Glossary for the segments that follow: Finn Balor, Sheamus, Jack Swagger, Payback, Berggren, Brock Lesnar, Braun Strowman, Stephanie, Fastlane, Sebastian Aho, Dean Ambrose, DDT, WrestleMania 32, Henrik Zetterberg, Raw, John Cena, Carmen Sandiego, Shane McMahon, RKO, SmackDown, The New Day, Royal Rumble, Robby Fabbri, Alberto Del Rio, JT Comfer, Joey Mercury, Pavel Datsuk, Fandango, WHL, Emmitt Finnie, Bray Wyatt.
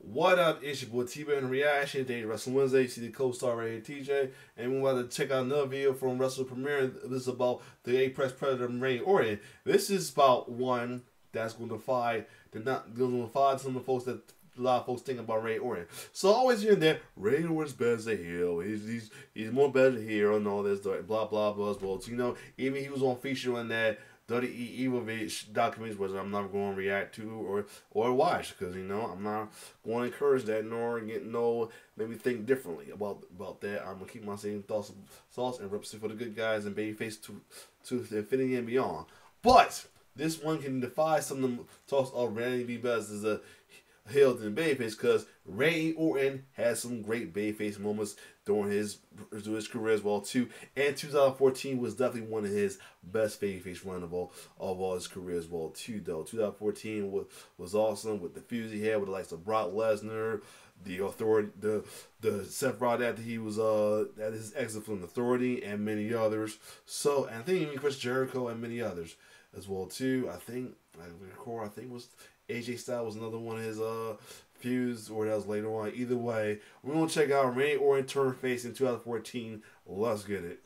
What up, it's your boy TBA in Reaction. Today Wrestling Wednesday. You see the co-star right here, TJ. And we're about to check out another video from Wrestle Premiere. This is about the A-Press Predator Randy Orton. This is about one that's going to fight. They're not going to fight some of the folks that a lot of folks think about Randy Orton. So always hearing that Randy Orton's better as a heel. He's more better than a hero and all this blah blah blah as well. So, you know, even he was on feature on that WWE Evilvich documents, which I'm not going to react to or watch, because, you know, I'm not going to encourage that nor get no maybe think differently about that. I'm gonna keep my same thoughts and represent for the good guys and babyface to the infinity and beyond. But this one can defy some of the talks of Randy B. Buzz as a heel than babyface, because Randy Orton has some great babyface moments during his career as well too, and 2014 was definitely one of his best babyface run of all his career as well too. Though 2014 was awesome with the fuse he had with the likes of Brock Lesnar, The Authority, the Seth Rollins after he was at his exit from The Authority, and many others. So, and I think even Chris Jericho and many others as well too. I think I think was AJ Styles was another one of his feuds, or that was later on. Either way, we're going to check out Randy Orton turn face in 2014. Let's get it.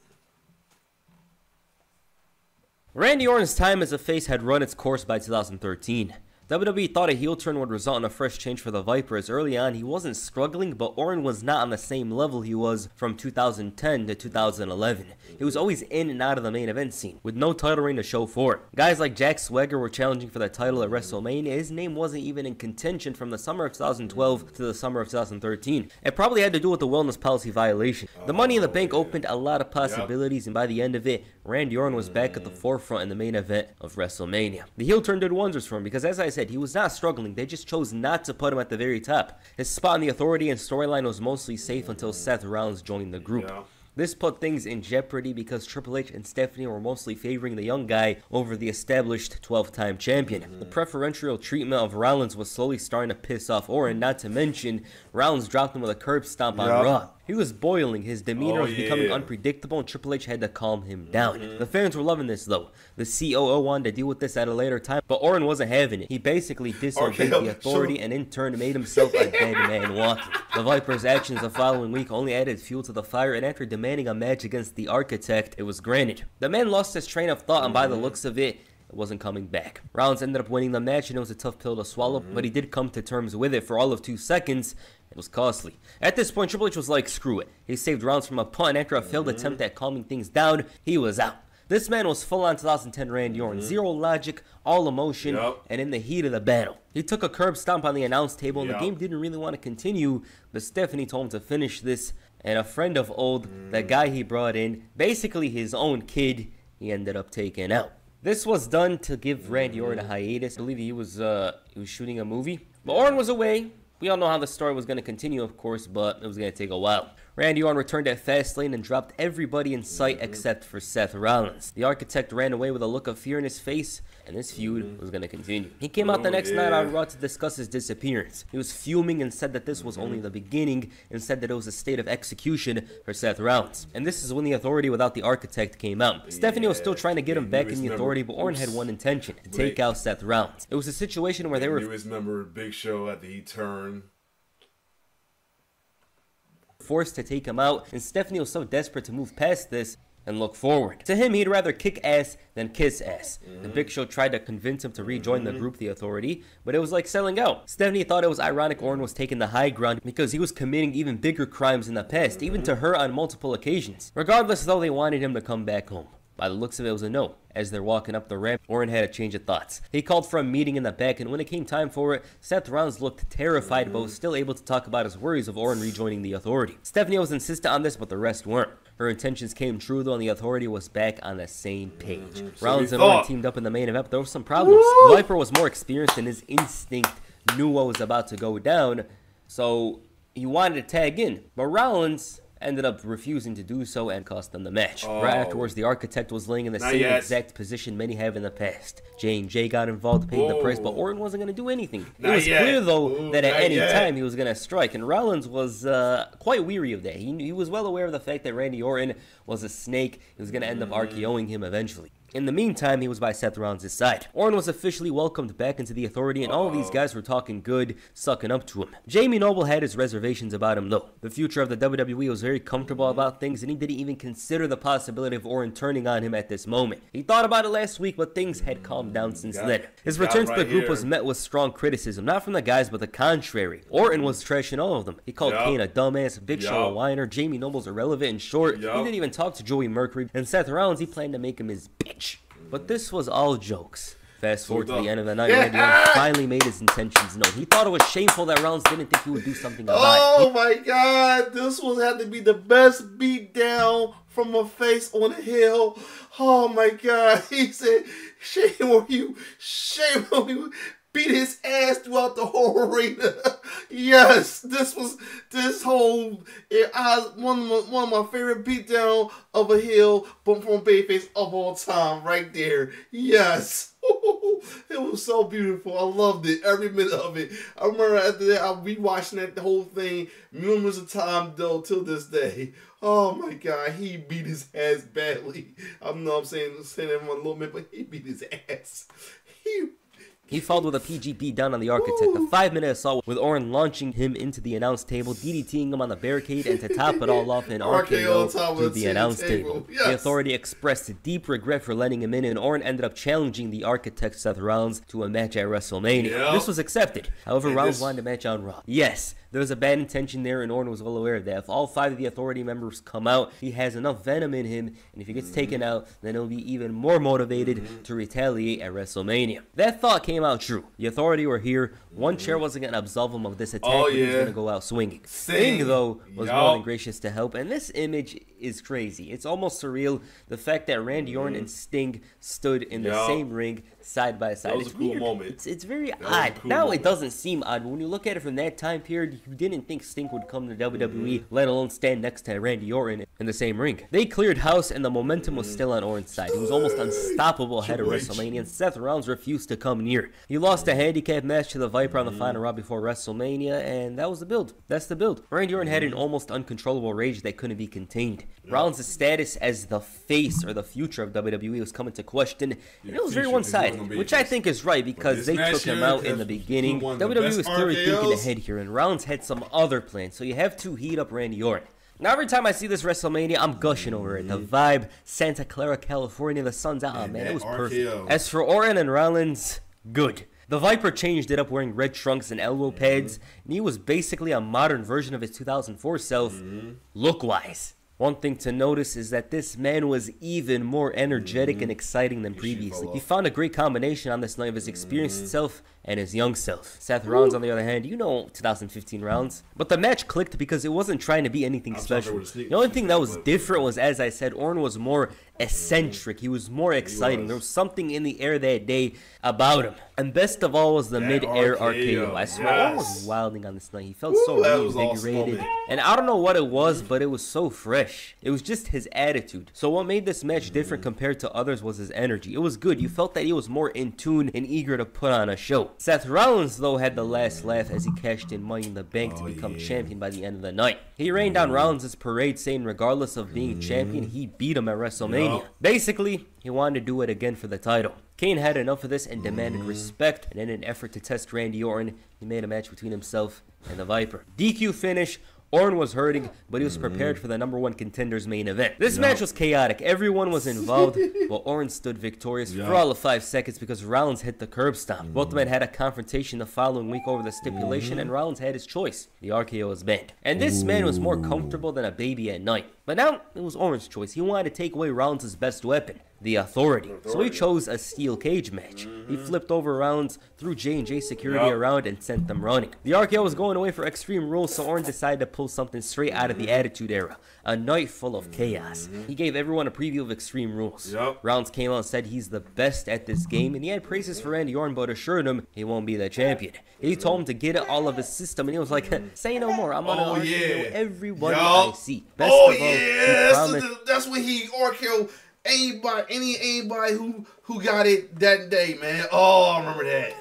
Randy Orton's time as a face had run its course by 2013. WWE thought a heel turn would result in a fresh change for the Viper, as early on he wasn't struggling, but Orton was not on the same level he was from 2010 to 2011. He was always in and out of the main event scene, with no title reign to show for it. Guys like Jack Swagger were challenging for the title at WrestleMania. His name wasn't even in contention from the summer of 2012 to the summer of 2013. It probably had to do with the wellness policy violation. The Money in the Bank opened a lot of possibilities, and by the end of it, Randy Orton was back at the forefront in the main event of WrestleMania. The heel turn did wonders for him, because as I said, he was not struggling. They just chose not to put him at the very top. His spot in The Authority and storyline was mostly safe until Seth Rollins joined the group. Yeah. This put things in jeopardy because Triple H and Stephanie were mostly favoring the young guy over the established 12-time champion. The preferential treatment of Rollins was slowly starting to piss off Orton, not to mention Rollins dropped him with a curb stomp on Raw. He was boiling, his demeanor was becoming unpredictable, and Triple H had to calm him down. The fans were loving this though. The COO wanted to deal with this at a later time, but Orton wasn't having it. He basically disobeyed The Authority and in turn made himself a dead man walking. The Viper's actions the following week only added fuel to the fire, and after demanding a match against the Architect, it was granted. The man lost his train of thought, and by the looks of it, wasn't coming back. Rollins ended up winning the match, and it was a tough pill to swallow, but he did come to terms with it for all of 2 seconds. It was costly. At this point, Triple H was like, screw it. He saved Rollins from a punt, and after a failed attempt at calming things down, he was out. This man was full-on 2010 Randy Orton. Zero logic, all emotion, and in the heat of the battle. He took a curb stomp on the announce table, and the game didn't really want to continue, but Stephanie told him to finish this, and a friend of old, that guy he brought in, basically his own kid, he ended up taking out. This was done to give Randy Orton a hiatus. I believe he was shooting a movie. But Orton was away. We all know how the story was going to continue, of course, but it was going to take a while. Randy Orton returned at Fastlane and dropped everybody in sight except for Seth Rollins. The Architect ran away with a look of fear in his face, and this feud was going to continue. He came out the next night on Raw to discuss his disappearance. He was fuming and said that this was only the beginning, and said that it was a state of execution for Seth Rollins. And this is when The Authority without the Architect came out. Stephanie was still trying to get him back in The Authority, but Orton had one intention, to take out Seth Rollins. It was a situation where they were... Big Show at the turn. Forced to take him out, and Stephanie was so desperate to move past this and look forward. To him, he'd rather kick ass than kiss ass. The Big Show tried to convince him to rejoin the group, The Authority, but it was like selling out. Stephanie thought it was ironic Orton was taking the high ground because he was committing even bigger crimes in the past, even to her on multiple occasions. Regardless, though, they wanted him to come back home. By the looks of it, it was a no. As they're walking up the ramp, Orton had a change of thoughts. He called for a meeting in the back, and when it came time for it, Seth Rollins looked terrified, but was still able to talk about his worries of Orton rejoining The Authority. Stephanie was insistent on this, but the rest weren't. Her intentions came true, though, and The Authority was back on the same page. Rollins and Orton teamed up in the main event, but there were some problems. Viper was more experienced, and his instinct knew what was about to go down, so he wanted to tag in. But Rollins ended up refusing to do so and cost them the match. Right afterwards, the Architect was laying in the same exact position many have in the past. J&J got involved, paid the price, but Orton wasn't going to do anything. It was clear, though, that at any time he was going to strike, and Rollins was quite weary of that. He was well aware of the fact that Randy Orton was a snake. He was going to end up RKOing him eventually. In the meantime, he was by Seth Rollins' side. Orton was officially welcomed back into the Authority, and all these guys were talking good, sucking up to him. Jamie Noble had his reservations about him, though. The future of the WWE was very comfortable about things, and he didn't even consider the possibility of Orton turning on him at this moment. He thought about it last week, but things had calmed down since then. His return to the group was met with strong criticism, not from the guys, but the contrary. Orton was trashing all of them. He called Kane a dumbass, Big Show a whiner, Jamie Noble's irrelevant and short. He didn't even talk to Joey Mercury, and Seth Rollins, he planned to make him his bitch. But this was all jokes. Fast forward to the end of the night, Randy Orton finally made his intentions known. He thought it was shameful that Rollins didn't think he would do something about it. Oh my God, this was had to be the best beatdown from a face on a hill. Oh my God, he said, shame on you, shame on you. Beat his ass throughout the whole arena. Yes, this was this whole one of my favorite beatdown of a heel from Babyface of all time, right there. Yes. It was so beautiful. I loved it. Every minute of it. I remember after that, I'll be watching that whole thing numerous of times, though, till this day. Oh, my God. He beat his ass badly. I know I'm saying that in a little bit, but he beat his ass. He followed with a PGB down on the Architect. The 5-minute assault with Orton launching him into the announce table, DDTing him on the barricade, and to top it all off, an RKO to the announce table. Yes. The Authority expressed deep regret for letting him in, and Orton ended up challenging the Architect Seth Rollins to a match at WrestleMania. This was accepted. However, Rollins wanted a match on Raw. Yes, there was a bad intention there, and Orton was well aware of that. If all 5 of the Authority members come out, he has enough venom in him, and if he gets taken out, then he'll be even more motivated to retaliate at WrestLMania. That thought came out true. The Authority were here. One chair wasn't going to absolve him of this attack, but he was going to go out swinging. Sting, though, was more than gracious to help, and this image is crazy. It's almost surreal, the fact that Randy Orton and Sting stood in the same ring side by side. That was a cool moment. It's very odd. Now it doesn't seem odd, but when you look at it from that time period, you didn't think Sting would come to WWE, let alone stand next to Randy Orton in the same ring. They cleared house, and the momentum was still on Orton's side. He was almost unstoppable ahead of WrestleMania, and Seth Rollins refused to come near. He lost a handicap match to the Viper on the final Raw before WrestleMania, and that was the build. That's the build. Randy Orton had an almost uncontrollable rage that couldn't be contained. Rollins' status as the face or the future of WWE was coming to question, and it was very one-sided, which I think is right because they took him out in the beginning. WWE was clearly thinking ahead here, and Rollins had some other plans, so you have to heat up Randy Orton. Now, every time I see this WrestleMania, I'm gushing over it. The vibe, Santa Clara, California, the sun's out. Man, it was perfect. As for Orton and Rollins, good. The Viper changed it up wearing red trunks and elbow pads, and he was basically a modern version of his 2004 self, look-wise. One thing to notice is that this man was even more energetic and exciting than previously. He found a great combination on this night of his experienced self and his young self. Seth Rollins, on the other hand, you know 2015 Rollins. But the match clicked because it wasn't trying to be anything special. The only thing that was different was, as I said, Orton was more eccentric. He was more exciting. There was something in the air that day about him. And best of all was the mid-air RKO. I swear, Orton was wilding on this night. He felt so reinvigorated. And I don't know what it was, but it was so fresh. It was just his attitude. So what made this match different compared to others was his energy. It was good. You felt that he was more in tune and eager to put on a show. Seth Rollins, though, had the last laugh as he cashed in Money in the Bank to become champion by the end of the night. He rained down Rollins' parade, saying regardless of being champion, he beat him at WrestleMania. Basically, he wanted to do it again for the title. Kane had enough of this and demanded respect, and in an effort to test Randy Orton, he made a match between himself and the Viper. DQ finish. Orton was hurting, but he was prepared for the #1 contender's main event. This match was chaotic. Everyone was involved, but Orton stood victorious for all of 5 seconds because Rollins hit the curb stomp. Both men had a confrontation the following week over the stipulation, and Rollins had his choice. The RKO was banned. And this man was more comfortable than a baby at night. But now, it was Orton's choice. He wanted to take away Rollins' best weapon, the Authority. So he chose a steel cage match. He flipped over Rollins, threw J&J security around, and sent them running. The RKO was going away for Extreme Rules, so Orton decided to pull something straight out of the Attitude Era. A night full of chaos. He gave everyone a preview of Extreme Rules. Rollins came out and said he's the best at this game, and he had praises for Randy Orton, but assured him he won't be the champion. He told him to get it all of his system, and he was like, say no more. I'm gonna argue with everyone I see. Best of all, that's when he RKO anybody who got it that day, man. Oh, I remember that.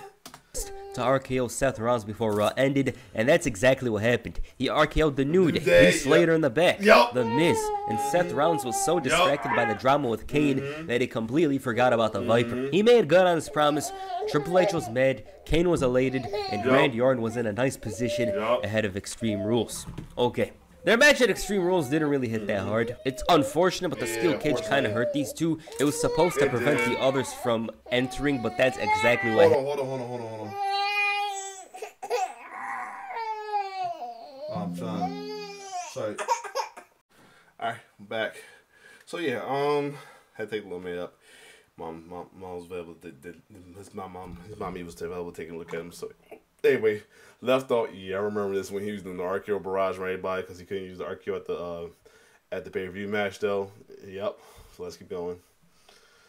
to RKO Seth Rollins before Raw ended, and that's exactly what happened. He RKO'd The New Day, Heath Slater in the back, The Miz, and Seth Rollins was so distracted by the drama with Kane that he completely forgot about the Viper. He made good on his promise. Triple H was mad, Kane was elated, and Randy Orton was in a nice position ahead of Extreme Rules. Okay. Their match at Extreme Rules didn't really hit that hard. It's unfortunate, but the steel cage kind of hurt these two. It was supposed to prevent the others from entering, but that's exactly what happened. Hold on. I'm trying. Sorry. Alright, I'm back. So yeah, I had to take a little minute up. His mommy was available taking a look at him, so... Anyway, left off, yeah, I remember this when he was doing the RKO barrage on everybody because he couldn't use the RKO at the pay-per-view match, though. Yep, so let's keep going.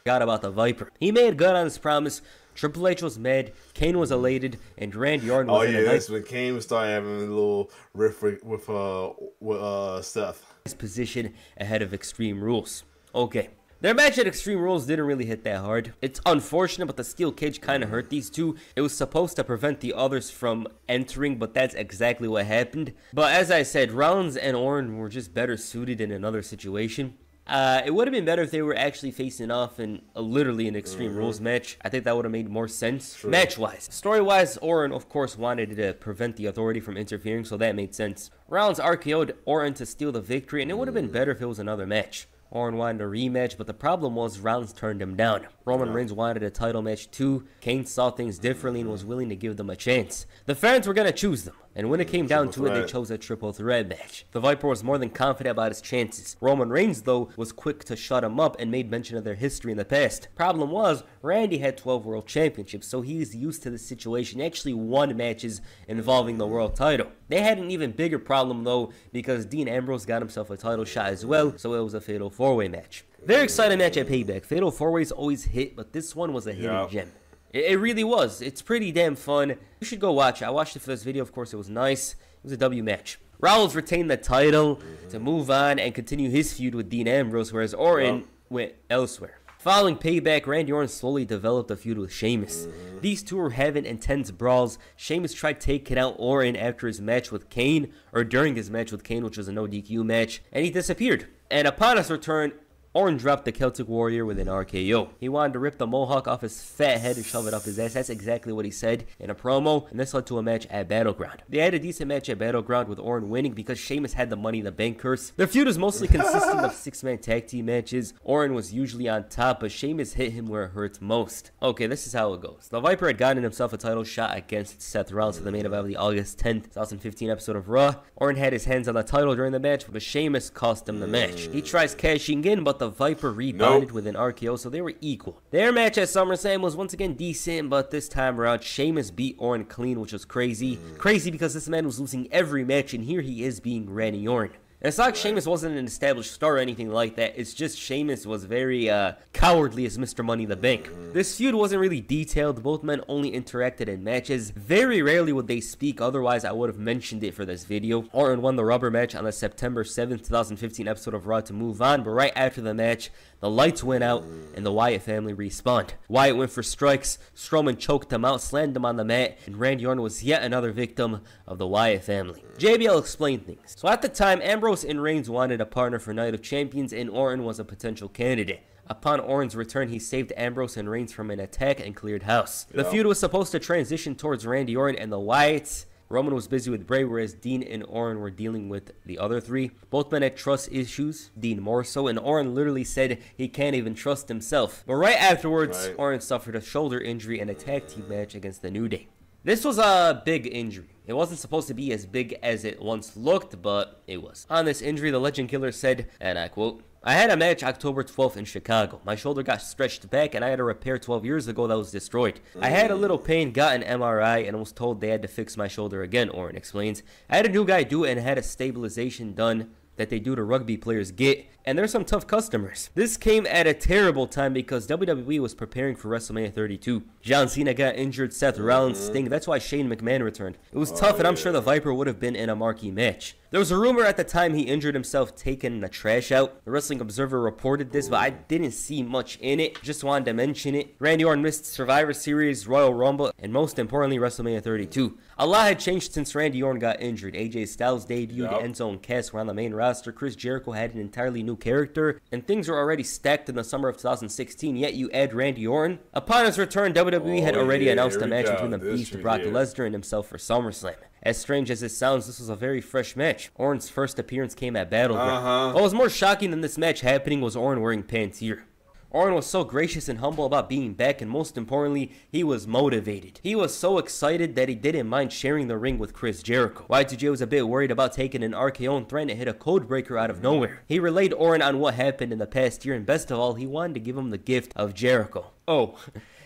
Forgot about the Viper. He made good on his promise. Triple H was mad, Kane was elated, and Randy Orton was in a nice... when Kane started having a little riff with Seth. His position ahead of Extreme Rules. Okay. Their match at Extreme Rules didn't really hit that hard. It's unfortunate, but the steel cage kind of hurt these two. It was supposed to prevent the others from entering, but that's exactly what happened. But as I said, Rollins and Orton were just better suited in another situation. It would have been better if they were actually facing off in literally an Extreme Rules match. I think that would have made more sense. Match-wise. Story-wise, Orton, of course, wanted to prevent the Authority from interfering, so that made sense. Rollins RKO'd Orton to steal the victory, and it would have been better if it was another match. Orton wanted a rematch, but the problem was Rollins turned him down. Roman Reigns wanted a title match too. Kane saw things differently and was willing to give them a chance. The fans were going to choose them, and when it came down to it, they chose a triple threat match. The Viper was more than confident about his chances. Roman Reigns, though, was quick to shut him up and made mention of their history in the past. Problem was, Randy had 12 world championships, so he's used to the situation. He actually won matches involving the world title. They had an even bigger problem, though, because Dean Ambrose got himself a title shot as well, so it was a fatal four-way match. Very exciting match at Payback. Fatal four-ways always hit, but this one was a hidden gem. It really was. It's pretty damn fun. You should go watch it. I watched it for this video. Of course, it was nice. It was a W match. Rollins retained the title to move on and continue his feud with Dean Ambrose, whereas Orton went elsewhere. Following Payback, Randy Orton slowly developed a feud with Sheamus. These two were having intense brawls. Sheamus tried taking out Orton after his match with Kane, or during his match with Kane, which was a no DQ match, and he disappeared. And upon his return, Orton dropped the Celtic Warrior with an RKO. He wanted to rip the mohawk off his fat head and shove it up his ass. That's exactly what he said in a promo, and this led to a match at Battleground. They had a decent match at Battleground with Orton winning because Sheamus had the Money in the Bank curse. Their feud is mostly consistent of six-man tag team matches. Orton was usually on top, but Sheamus hit him where it hurts most. Okay, this is how it goes. The Viper had gotten himself a title shot against Seth Rollins for the main event of the August 10th, 2015 episode of Raw. Orton had his hands on the title during the match, but Sheamus cost him the match. He tries cashing in, but the Viper rebounded with an RKO, so they were equal. Their match at SummerSlam was once again decent, but this time around, Sheamus beat Orton clean, which was crazy. Crazy because this man was losing every match, and here he is being Randy Orton. And it's not like Sheamus wasn't an established star or anything like that. It's just Sheamus was very cowardly as Mr. Money in the Bank. This feud wasn't really detailed. Both men only interacted in matches. Very rarely would they speak. Otherwise, I would have mentioned it for this video. Orton won the rubber match on the September 7th, 2015 episode of Raw to move on. But right after the match, the lights went out and the Wyatt family respawned. Wyatt went for strikes. Strowman choked him out, slammed him on the mat. And Randy Orton was yet another victim of the Wyatt family. JBL explained things. So at the time, Ambrose and Reigns wanted a partner for Night of Champions, and Orton was a potential candidate. Upon Orton's return, he saved Ambrose and Reigns from an attack and cleared house. The feud was supposed to transition towards Randy Orton and the Wyatts. Roman was busy with Bray, whereas Dean and Orton were dealing with the other three. Both men had trust issues, Dean more so, and Orton literally said he can't even trust himself. But right afterwards, Orton suffered a shoulder injury and a tag team match against The New Day. This was a big injury. It wasn't supposed to be as big as it once looked, but it was. On this injury, the Legend Killer said, and I quote, "I had a match October 12th in Chicago. My shoulder got stretched back and I had a repair 12 years ago that was destroyed. I had a little pain, got an MRI, and was told they had to fix my shoulder again," Orton explains. "I had a new guy do it and had a stabilization done that they do to rugby players get, and there's some tough customers." This came at a terrible time because WWE was preparing for WrestleMania 32. John Cena got injured, Seth Rollins, Sting. That's why Shane McMahon returned. It was tough, and I'm sure the Viper would have been in a marquee match. There was a rumor at the time he injured himself taking the trash out. The Wrestling Observer reported this, but I didn't see much in it. Just wanted to mention it. Randy Orton missed Survivor Series, Royal Rumble, and most importantly, WrestleMania 32. A lot had changed since Randy Orton got injured. AJ Styles debuted, Enzo and Cass were on the main roster, Chris Jericho had an entirely new character, and things were already stacked in the summer of 2016, yet you add Randy Orton. Upon his return, WWE had already announced a match between the Beast, Brock Lesnar, and himself for SummerSlam. As strange as this sounds, this was a very fresh match. Orton's first appearance came at Battleground. What was more shocking than this match happening was Orton wearing pants here. Orton was so gracious and humble about being back, and most importantly, he was motivated. He was so excited that he didn't mind sharing the ring with Chris Jericho. Y2J was a bit worried about taking an RKO and threatened to hit a code breaker out of nowhere. He relayed Orton on what happened in the past year, and best of all, he wanted to give him the gift of Jericho. Oh,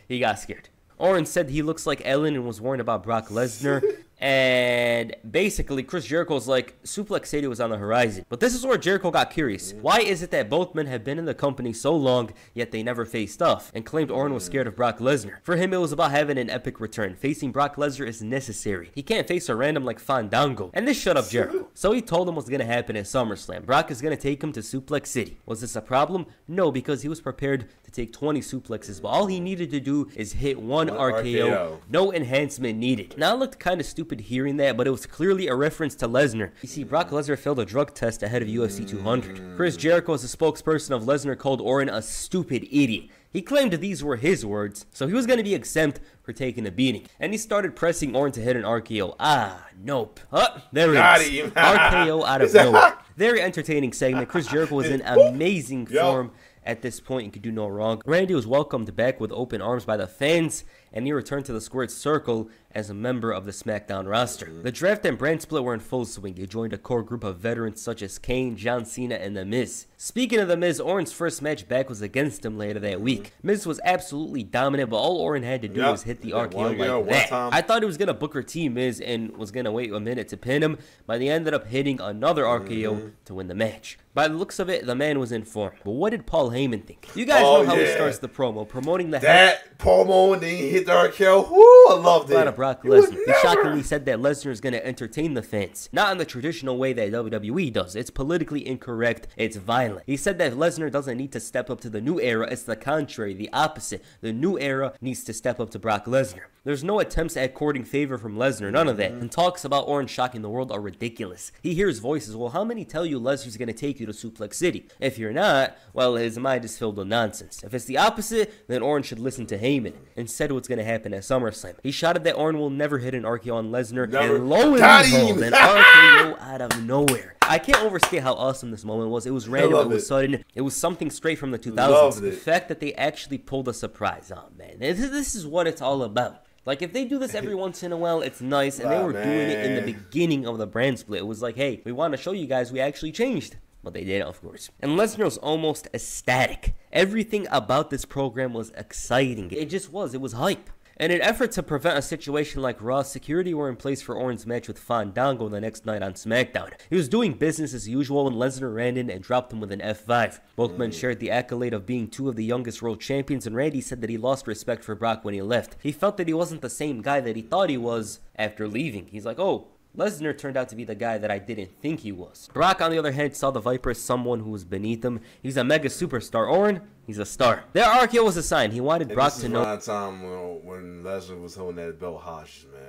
he got scared. Orton said he looks like Ellen and was worried about Brock Lesnar. And basically, Chris Jericho's like, Suplex City was on the horizon. But this is where Jericho got curious. Why is it that both men have been in the company so long, yet they never faced off? And claimed Orton was scared of Brock Lesnar. For him, it was about having an epic return. Facing Brock Lesnar is necessary. He can't face a random like Fandango. And this shut up Jericho. So he told him what's gonna happen at SummerSlam. Brock is gonna take him to Suplex City. Was this a problem? No, because he was prepared to take 20 suplexes. But all he needed to do is hit one RKO. No enhancement needed. Now it looked kind of stupid hearing that, but it was clearly a reference to Lesnar. You see, Brock Lesnar failed a drug test ahead of UFC 200. Chris Jericho, as a spokesperson of Lesnar, called Orton a stupid idiot. He claimed these were his words, so he was going to be exempt for taking a beating. And he started pressing Orton to hit an RKO. Ah, nope. Oh, there it is. RKO out of nowhere. Very entertaining segment. Chris Jericho was in amazing form at this point and could do no wrong. Randy was welcomed back with open arms by the fans, and he returned to the squared circle as a member of the SmackDown roster. The draft and brand split were in full swing. He joined a core group of veterans such as Kane, John Cena, and The Miz. Speaking of The Miz, Orton's first match back was against him later that week. Miz was absolutely dominant, but all Orton had to do was hit the RKO like that. I thought he was going to Booker T Miz and was going to wait a minute to pin him, but he ended up hitting another RKO to win the match. By the looks of it, the man was in form. But what did Paul Heyman think? You guys know how he starts the promo, promoting the promo, and then he hit the RKO. Woo, I loved it. Brock Lesnar. He shockingly said that Lesnar is going to entertain the fans. Not in the traditional way that WWE does. It's politically incorrect. It's violent. He said that Lesnar doesn't need to step up to the new era. It's the contrary, the opposite. The new era needs to step up to Brock Lesnar. There's no attempts at courting favor from Lesnar, none of that. And talks about Orton shocking the world are ridiculous. He hears voices, well, how many tell you Lesnar's going to take you to Suplex City? If you're not, well, his mind is filled with nonsense. If it's the opposite, then Orton should listen to Heyman and said what's going to happen at SummerSlam. He shouted that Orton will never hit an RKO on Lesnar, and lo and behold, an RKO out of nowhere. I can't overstate how awesome this moment was. It was random, it was sudden, it was something straight from the 2000s. The fact that they actually pulled a surprise on, man, this is what it's all about. Like, if they do this every once in a while, it's nice, and they were doing it in the beginning of the brand split. It was like, hey, we want to show you guys we actually changed. But they did, of course. And Lesnar was almost ecstatic. Everything about this program was exciting. It just was. It was hype. In an effort to prevent a situation like Raw, security were in place for Orton's match with Fandango the next night on SmackDown. He was doing business as usual when Lesnar ran in and dropped him with an F5. Both men shared the accolade of being two of the youngest world champions, and Randy said that he lost respect for Brock when he left. He felt that he wasn't the same guy that he thought he was after leaving. He's like, oh, Lesnar turned out to be the guy that I didn't think he was. Brock, on the other hand, saw the Viper as someone who was beneath him. He's a mega superstar. Orton, he's a star. Their RKO was a sign. He wanted Brock to know. This is my time when Lesnar was holding that belt hostage, man.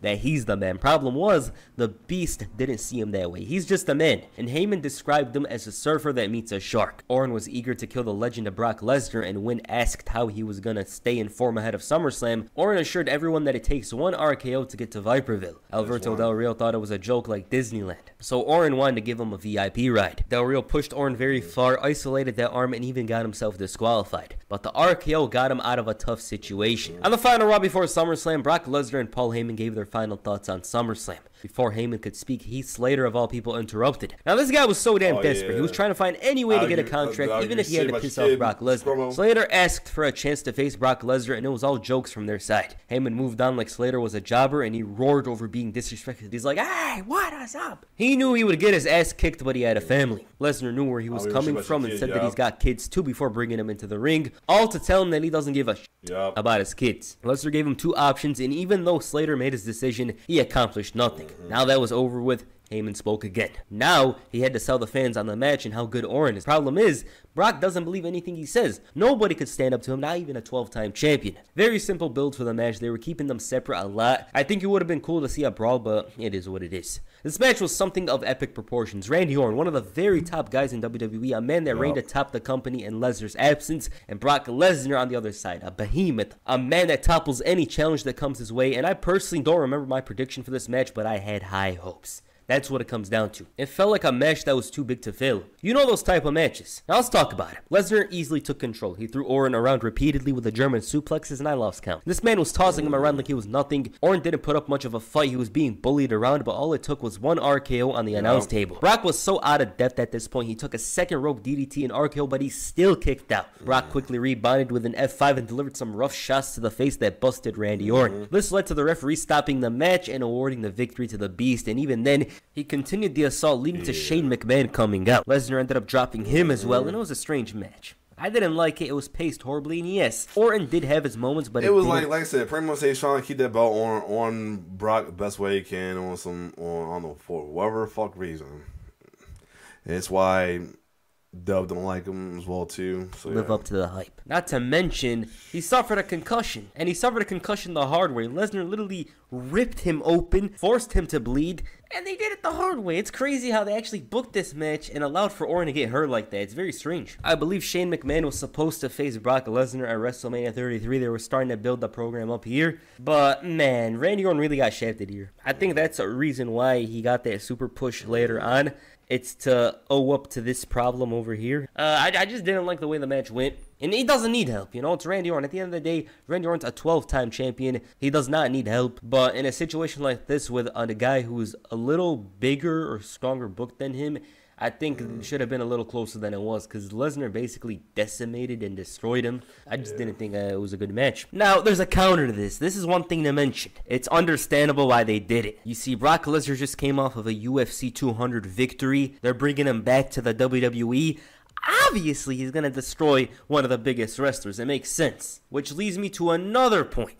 That he's the man. Problem was, the Beast didn't see him that way. He's just a man. And Heyman described him as a surfer that meets a shark. Orton was eager to kill the legend of Brock Lesnar, and when asked how he was gonna stay in form ahead of SummerSlam, Orton assured everyone that it takes one RKO to get to Viperville. Alberto Del Rio thought it was a joke like Disneyland. So Orton wanted to give him a VIP ride. Del Rio pushed Orton very far, isolated that arm, and even got himself disqualified. But the RKO got him out of a tough situation. On the final Raw before SummerSlam, Brock Lesnar and Paul Heyman gave their final thoughts on SummerSlam. Before Heyman could speak, Heath Slater, of all people, interrupted. Now, this guy was so damn desperate. He was trying to find any way to get a contract, even if he had to piss off Brock Lesnar. Slater asked for a chance to face Brock Lesnar, and it was all jokes from their side. Heyman moved on like Slater was a jobber, and he roared over being disrespected. He's like, hey, what is up? He knew he would get his ass kicked, but he had a family. Lesnar knew where he was coming from and said that he's got kids, too, before bringing him into the ring, all to tell him that he doesn't give a shit about his kids. Lesnar gave him two options, and even though Slater made his decision, he accomplished nothing. Now that was over with, Heyman spoke again. Now he had to sell the fans on the match and how good Orton is. Problem is, Brock doesn't believe anything he says. Nobody could stand up to him, not even a 12-time champion. Very simple build for the match. They were keeping them separate a lot. I think it would have been cool to see a brawl, but it is what it is. This match was something of epic proportions. Randy Orton, one of the very top guys in WWE, a man that reigned atop the company in Lesnar's absence, and Brock Lesnar on the other side, a behemoth, a man that topples any challenge that comes his way, and I personally don't remember my prediction for this match, but I had high hopes. That's what it comes down to. It felt like a match that was too big to fail. You know those type of matches. Now let's talk about it. Lesnar easily took control. He threw Orton around repeatedly with the German suplexes and I lost count. This man was tossing him around like he was nothing. Orton didn't put up much of a fight. He was being bullied around, but all it took was one RKO on the announce table. Brock was so out of depth at this point. He took a second rope DDT and RKO, but he still kicked out. Brock quickly rebounded with an F5 and delivered some rough shots to the face that busted Randy Orton. This led to the referee stopping the match and awarding the victory to the Beast, and even then, he continued the assault, leading to Shane McMahon coming out. Lesnar ended up dropping him as well, and it was a strange match. I didn't like it. It was paced horribly, and yes, Orton did have his moments, but it was like I said, pretty much they trying to keep that belt on Brock the best way he can for whatever fuck reason. That's why Dub don't like him as well too. So, live up to the hype. Not to mention, he suffered a concussion, and he suffered a concussion the hard way. Lesnar literally ripped him open, forced him to bleed, and they did it the hard way. It's crazy how they actually booked this match and allowed for Orton to get hurt like that. It's very strange. I believe Shane McMahon was supposed to face Brock Lesnar at WrestleMania 33. They were starting to build the program up here. But, man, Randy Orton really got shafted here. I think that's a reason why he got that super push later on. It's to owe up to this problem over here. I just didn't like the way the match went. And he doesn't need help, you know, it's Randy Orton. At the end of the day, Randy Orton's a 12-time champion. He does not need help. But in a situation like this with a guy who's a little bigger or stronger booked than him, I think it should have been a little closer than it was, because Lesnar basically decimated and destroyed him. I just didn't think it was a good match. Now, there's a counter to this. This is one thing to mention. It's understandable why they did it. You see, Brock Lesnar just came off of a UFC 200 victory. They're bringing him back to the WWE. Obviously, he's going to destroy one of the biggest wrestlers. It makes sense. Which leads me to another point.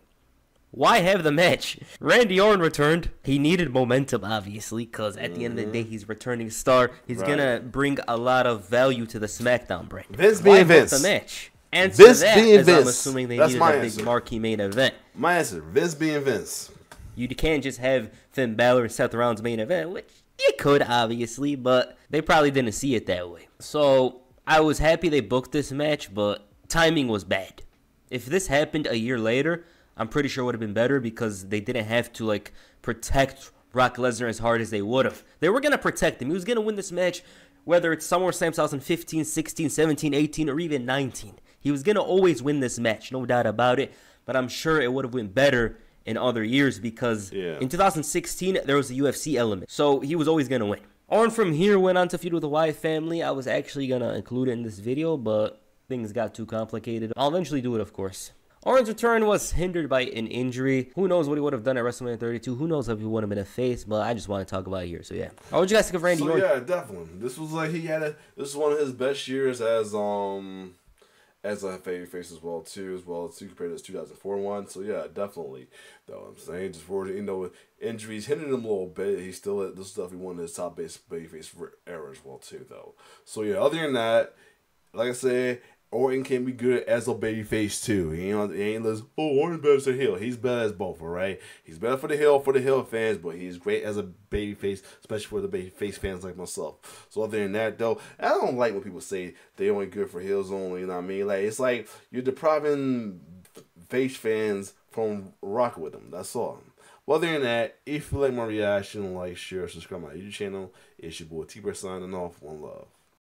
Why have the match? Randy Orton returned. He needed momentum, obviously, because at the end of the day, he's returning star. He's going to bring a lot of value to the SmackDown brand. This being Vince. The match? Answer this that, being Vince. I'm assuming they needed a big marquee main event. My answer, Vince being Vince. You can't just have Finn Balor and Seth Rollins main event, which you could, obviously, but they probably didn't see it that way. So I was happy they booked this match, but timing was bad. If this happened a year later, I'm pretty sure it would have been better, because they didn't have to, like, protect Brock Lesnar as hard as they would have. They were going to protect him. He was going to win this match, whether it's SummerSlam 2015, 16, 17, 18, or even 19. He was going to always win this match, no doubt about it, but I'm sure it would have went better in other years, because in 2016, there was the UFC element, so he was always going to win. Orton from here went on to feud with the Wyatt family. I was actually going to include it in this video, but things got too complicated. I'll eventually do it, of course. Orton's return was hindered by an injury. Who knows what he would have done at WrestleMania 32. Who knows if he would have been a face, but I just want to talk about it here. So, yeah. What would you guys think of Randy Orton? Yeah, definitely. This was like this is one of his best years as a face as well too compared to his 2004 one. So yeah, definitely. Though I'm saying, just for injuries hindered him a little bit, he's still at this stuff. He won his top base babyface era as well too though. So yeah, other than that, like I said, Orton can be good as a babyface too. He ain't less, oh, Orton's better as a heel. He's better as both, alright? He's better for the heel fans, but he's great as a babyface, especially for the babyface fans like myself. So other than that though, I don't like when people say they only good for heels only, you know what I mean? Like, it's like you're depriving face fans from rocking with them. That's all. Well, other than that, if you like my reaction, like, share, subscribe to my YouTube channel. It's your boy T-Bird signing off. One love.